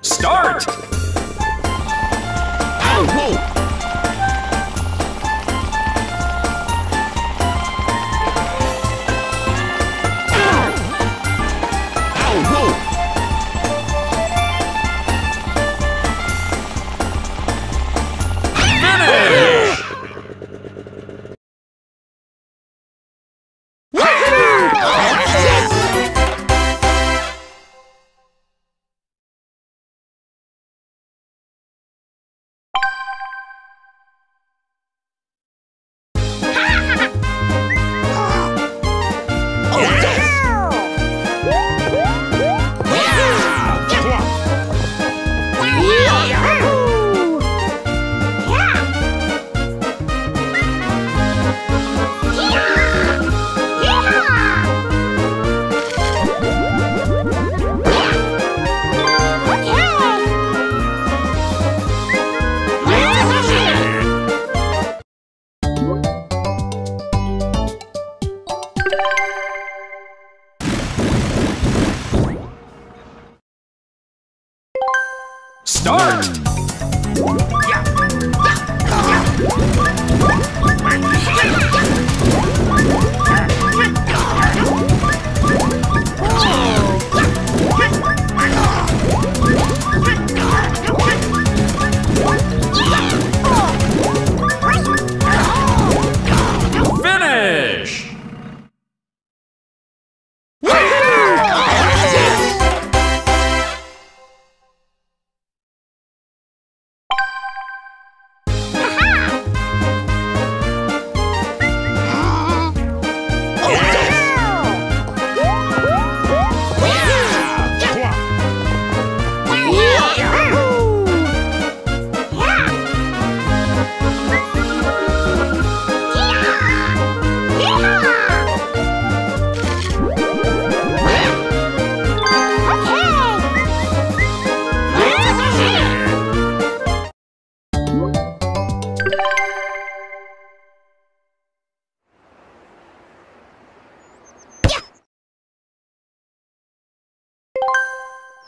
Start! Ow, whoa!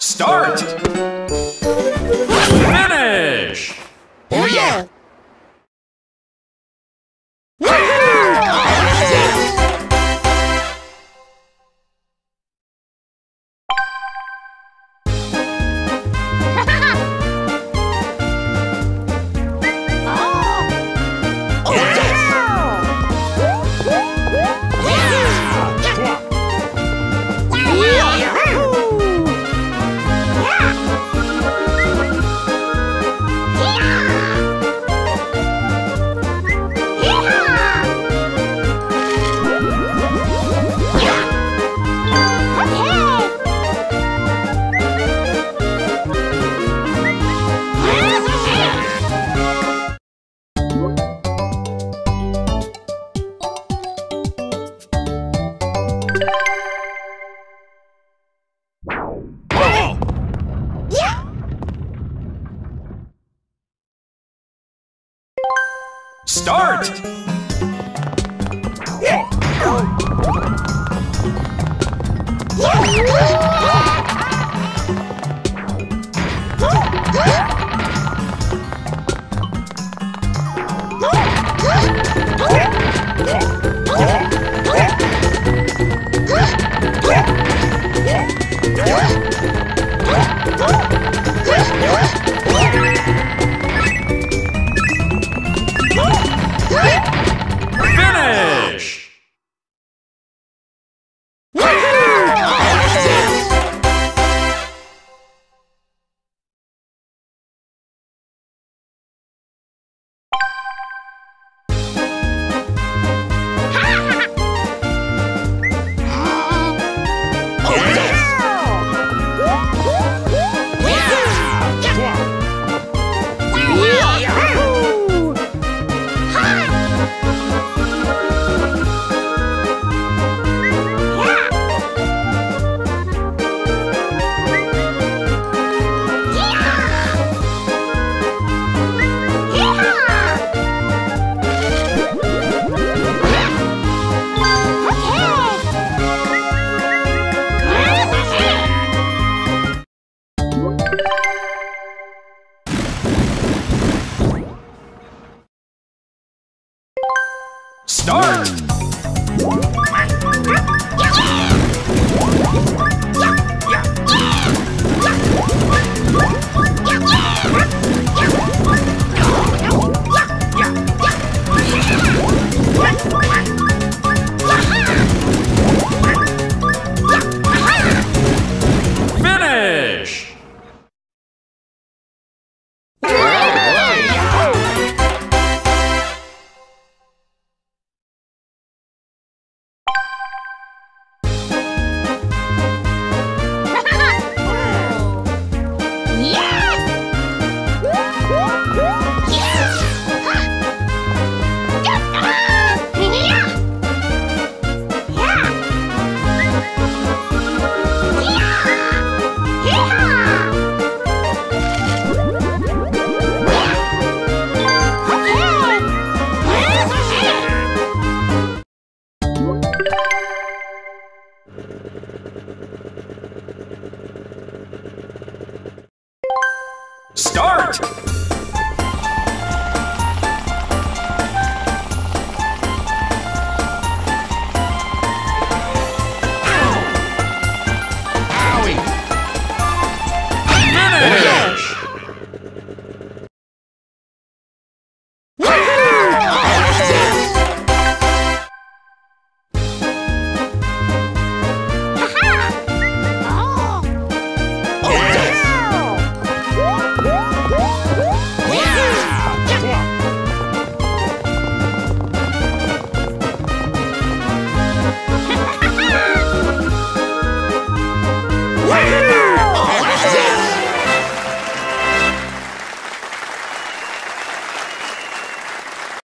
Start! Finish! Oh yeah! Start!